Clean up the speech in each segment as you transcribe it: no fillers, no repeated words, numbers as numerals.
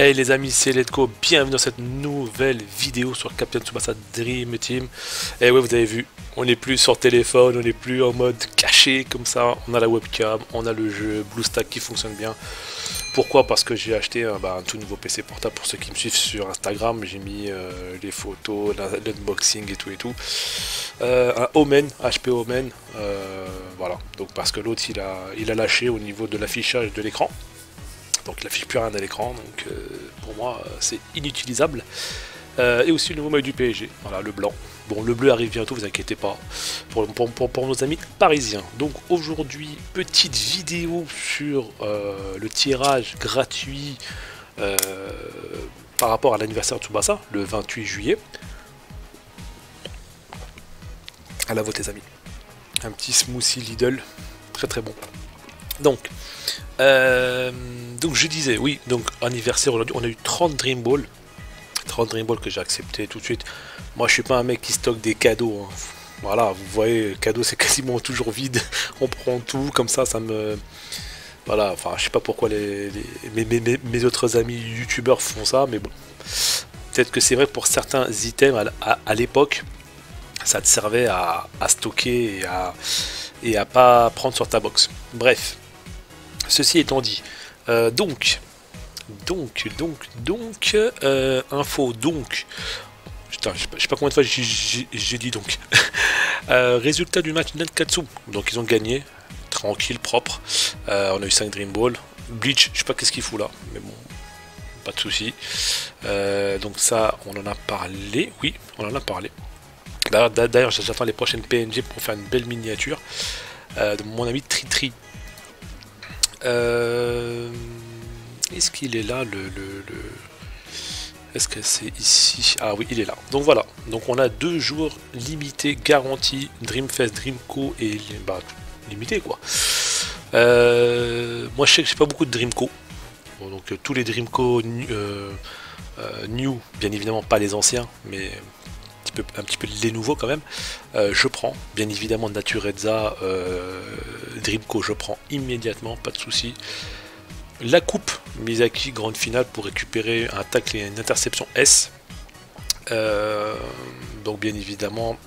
Hey les amis, c'est Letco, bienvenue dans cette nouvelle vidéo sur Captain Tsubasa Dream Team. Et ouais, vous avez vu, on n'est plus sur téléphone, on n'est plus en mode caché comme ça. On a la webcam, on a le jeu BlueStack qui fonctionne bien. Pourquoi? Parce que j'ai acheté un tout nouveau PC portable. Pour ceux qui me suivent sur Instagram, j'ai mis les photos, l'unboxing et tout. Un Omen, HP Omen, voilà. Donc parce que l'autre il a lâché au niveau de l'affichage de l'écran. Donc il n'affiche plus rien à l'écran, donc pour moi c'est inutilisable. Et aussi le nouveau maillot du PSG, voilà, le blanc. Bon, le bleu arrive bientôt, vous inquiétez pas, pour nos amis parisiens. Donc aujourd'hui, petite vidéo sur le tirage gratuit par rapport à l'anniversaire de Tsubasa, le 28 juillet. À la vote les amis. Un petit smoothie Lidl, très bon. Donc je disais, oui, donc anniversaire aujourd'hui, on a eu 30 Dream Balls. 30 Dream Balls que j'ai accepté tout de suite. Moi je suis pas un mec qui stocke des cadeaux, hein. Voilà, vous voyez, cadeau c'est quasiment toujours vide. On prend tout, comme ça, ça me... Voilà, enfin je sais pas pourquoi mes autres amis youtubeurs font ça, mais bon. Peut-être que c'est vrai pour certains items à l'époque, ça te servait à stocker et à pas prendre sur ta box. Bref. Ceci étant dit, je sais pas combien de fois j'ai dit donc. Résultat du match Nankatsu, donc ils ont gagné, tranquille, propre, on a eu 5 Dream Ball, Bleach, je sais pas qu'est-ce qu'il fout là, mais bon, pas de soucis, donc ça, on en a parlé, oui, on en a parlé, d'ailleurs j'attends les prochaines PNG pour faire une belle miniature, de mon ami Tritri. Est-ce qu'il est là le... Est-ce que c'est ici? Ah oui, il est là. Donc voilà. Donc on a 2 jours limités, garantis. Dreamfest, Dreamco et bah, limité quoi. Moi je sais que j'ai pas beaucoup de Dreamco. Bon, donc tous les Dreamco new, bien évidemment pas les anciens, mais un petit peu les nouveaux quand même. Je prends bien évidemment Natureza, Dreamco, je prends immédiatement, pas de souci. La coupe Misaki, grande finale pour récupérer un tacle et une interception S. Donc bien évidemment,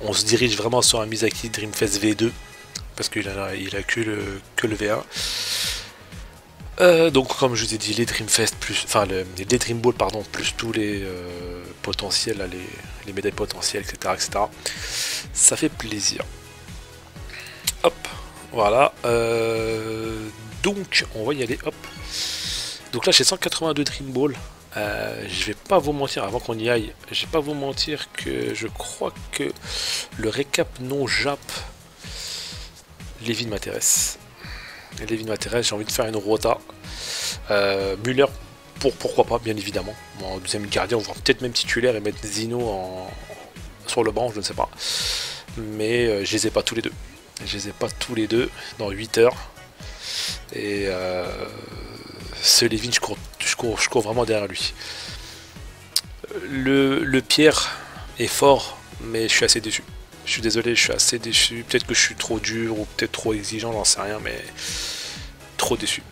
on se dirige vraiment sur un Misaki Dreamfest V2 parce qu'il a que le V1. Donc comme je vous ai dit, les Dreamfest plus, enfin les Dream Ball pardon, plus tous les potentiels, là, les médailles potentielles, etc. Ça fait plaisir. Hop, voilà. Donc on va y aller. Hop. Donc là j'ai 182 Dream Ball. Je vais pas vous mentir, avant qu'on y aille, je vais pas vous mentir que je crois que le récap non Jap, Lévine m'intéresse. Lévine m'intéresse, j'ai envie de faire une rota. Müller, pourquoi pas, bien évidemment. En deuxième gardien, on va peut-être même titulaire et mettre Zino sur le banc, je ne sais pas. Mais je les ai pas tous les deux. Je les ai pas tous les deux dans 8 heures. Et ce Lévine, je cours vraiment derrière lui. Le Pierre est fort, mais je suis assez déçu. Je suis désolé, je suis assez déçu. Peut-être que je suis trop dur ou peut-être trop exigeant, j'en sais rien, mais trop déçu.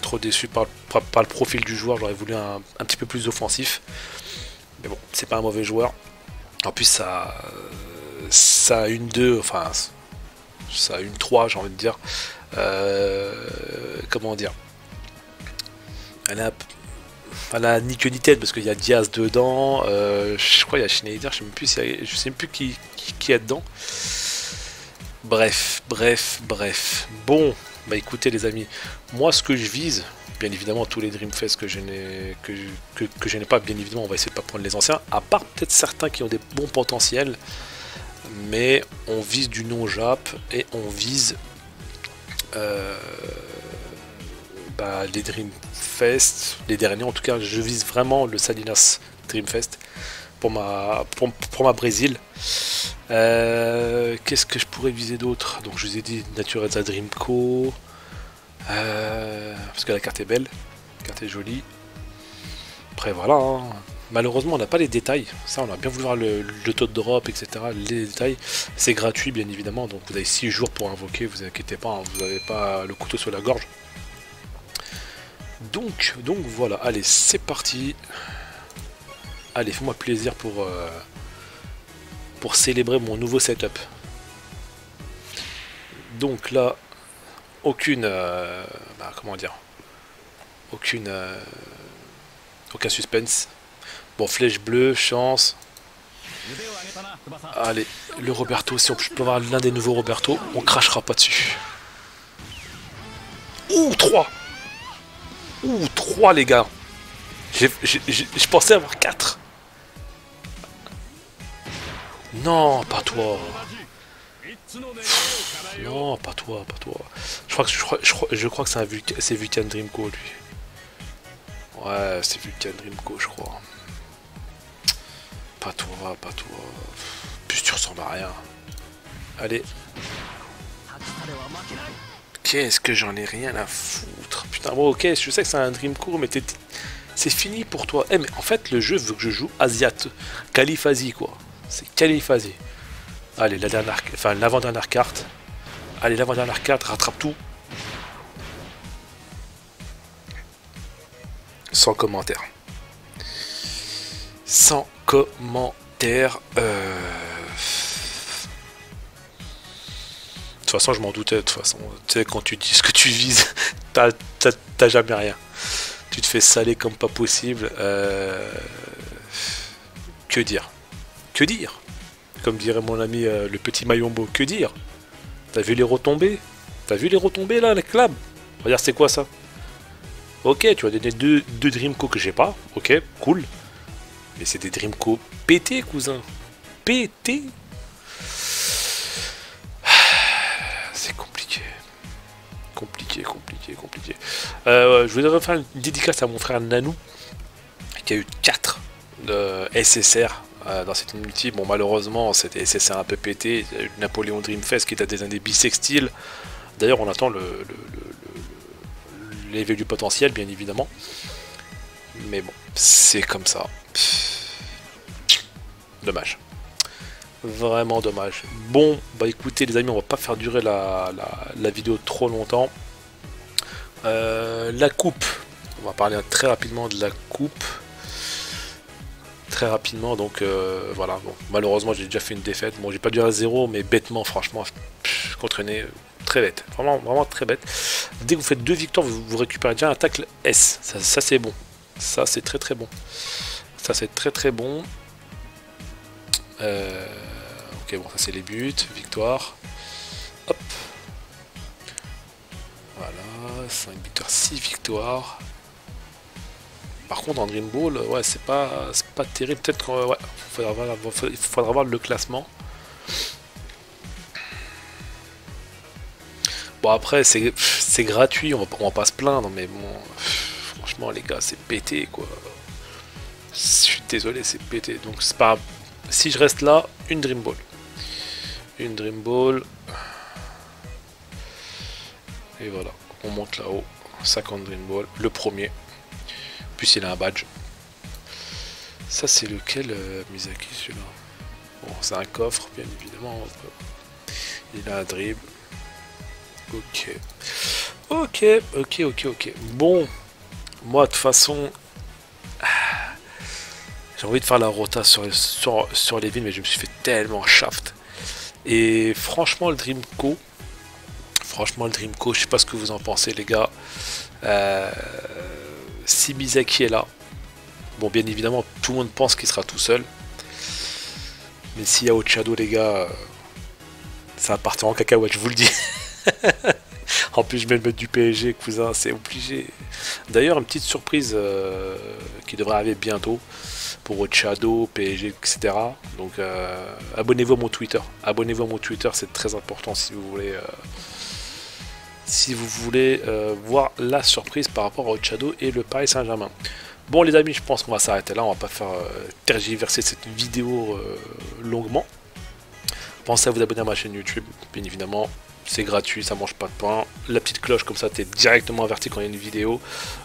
Trop déçu par le profil du joueur, j'aurais voulu un petit peu plus offensif. Mais bon, c'est pas un mauvais joueur. En plus, ça a une 2, enfin, ça a une 3, j'ai envie de dire. Comment dire, elle a ni queue ni tête parce qu'il y a Diaz dedans, je crois il y a Schneider, je sais même plus qui est dedans. Bref. Bon, bah écoutez les amis, moi ce que je vise, bien évidemment tous les Dreamfest que je n'ai pas, bien évidemment on va essayer de pas prendre les anciens, à part peut-être certains qui ont des bons potentiels, mais on vise du non-Jap et on vise les Dreamfest, les derniers en tout cas, je vise vraiment le Salinas Dreamfest pour ma Brésil. Qu'est-ce que je pourrais viser d'autre? Donc je vous ai dit Natureza Dreamco, parce que la carte est belle, la carte est jolie. Après voilà, hein. Malheureusement on n'a pas les détails, ça on a bien voulu voir le taux de drop, etc. Les détails, c'est gratuit bien évidemment, donc vous avez 6 jours pour invoquer, vous inquiétez pas, hein, vous n'avez pas le couteau sur la gorge. Donc voilà, allez, c'est parti. Allez, fais-moi plaisir pour célébrer mon nouveau setup. Donc là, aucune... comment dire, aucune... aucun suspense. Bon, flèche bleue, chance. Allez, le Roberto, si on peut avoir l'un des nouveaux Roberto, on crachera pas dessus. Ouh, 3 ! Ouh, 3 les gars. Je pensais avoir 4. Non, pas toi. Pff, non, pas toi, pas toi. Je crois que c'est Vulcan Dreamco, lui. Ouais, c'est Vulcan Dreamco, je crois. Pas toi, pas toi. Plus tu ressembles à rien. Allez. Qu'est-ce que j'en ai rien à foutre. Putain, bon, ok, je sais que c'est un Dreamco, mais c'est fini pour toi. Eh, mais en fait, le jeu veut que je joue Asiat. Caliphasie, quoi. C'est Caliphasie. Allez, la dernière, enfin, l'avant-dernière carte. Allez, l'avant-dernière carte, rattrape tout. Sans commentaire. Sans commentaire. De toute façon, je m'en doutais. De toute façon, tu sais, quand tu dis ce que tu vises, t'as jamais rien. Tu te fais saler comme pas possible. Que dire? Que dire? Comme dirait mon ami le petit Mayombo, que dire? T'as vu les retombées? T'as vu les retombées là, les clubs? Regarde, c'est quoi ça? Ok, tu as donné deux Dreamco que j'ai pas. Ok, cool. Mais c'est des Dreamco pétés, cousin. Pétés. Compliqué. Je voudrais faire une dédicace à mon frère Nanou, qui a eu 4 SSR dans cette multi. Bon, malheureusement, c'était SSR un peu pété. Napoléon Dreamfest qui est à des années bissextiles. D'ailleurs, on attend l'éveil du potentiel, bien évidemment. Mais bon, c'est comme ça. Dommage. Vraiment dommage. Bon, bah écoutez, les amis, on va pas faire durer la vidéo trop longtemps. La coupe, on va parler très rapidement de la coupe, très rapidement. Donc voilà, bon, malheureusement j'ai déjà fait une défaite. Bon, j'ai pas dû à 0, mais bêtement, franchement, contraîné, très bête, vraiment très bête. Dès que vous faites 2 victoires, vous récupérez déjà un tacle S. Ça c'est bon, ça c'est très bon, ça c'est très bon. Ok, bon, ça c'est les buts, victoire, hop. Voilà, 5 victoires, 6 victoires. Par contre, en Dream Ball, ouais, c'est pas terrible. Peut-être qu'il faudra voir le classement. Bon, après, c'est gratuit, on va pas se plaindre, mais bon, franchement, les gars, c'est pété, quoi. Je suis désolé, c'est pété. Donc, c'est pas... Si je reste là, une Dream Ball. Une Dream Ball... Et voilà, on monte là-haut, 50 Dream Ball, le premier. Puis il a un badge. Ça c'est lequel, Misaki, celui-là? Bon, c'est un coffre, bien évidemment. Il a un dribble. Ok. Bon, moi de toute façon, j'ai envie de faire la rota sur les villes, mais je me suis fait tellement shaft. Et franchement, le Dreamco... Franchement, le Dreamco, je sais pas ce que vous en pensez, les gars. Si Misaki est là, bon, bien évidemment, tout le monde pense qu'il sera tout seul. Mais s'il y a Ochado, les gars, ça partir en cacahuète, je vous le dis. En plus, je vais le mettre du PSG, cousin, c'est obligé. D'ailleurs, une petite surprise qui devrait arriver bientôt pour Ochado, PSG, etc. Donc, abonnez-vous à mon Twitter. Abonnez-vous à mon Twitter, c'est très important si vous voulez... Si vous voulez voir la surprise par rapport à Ochado et le Paris Saint-Germain. Bon les amis, je pense qu'on va s'arrêter là. On va pas faire tergiverser cette vidéo longuement. Pensez à vous abonner à ma chaîne YouTube. Bien évidemment, c'est gratuit, ça mange pas de pain. La petite cloche, comme ça, t'es directement averti quand il y a une vidéo.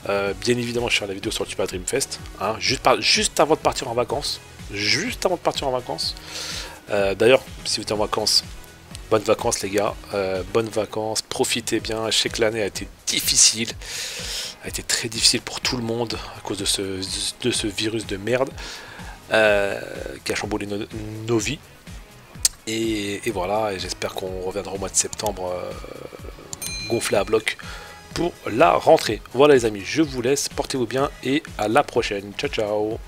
Bien évidemment, je fais la vidéo sur le Tupac Dreamfest. Hein, juste avant de partir en vacances. D'ailleurs, si vous êtes en vacances... Bonnes vacances les gars, bonnes vacances, profitez bien. Je sais que l'année a été difficile, a été très difficile pour tout le monde à cause de ce virus de merde qui a chamboulé nos vies. Et voilà, et j'espère qu'on reviendra au mois de septembre gonflé à bloc pour la rentrée. Voilà les amis, je vous laisse, portez-vous bien et à la prochaine. Ciao ciao.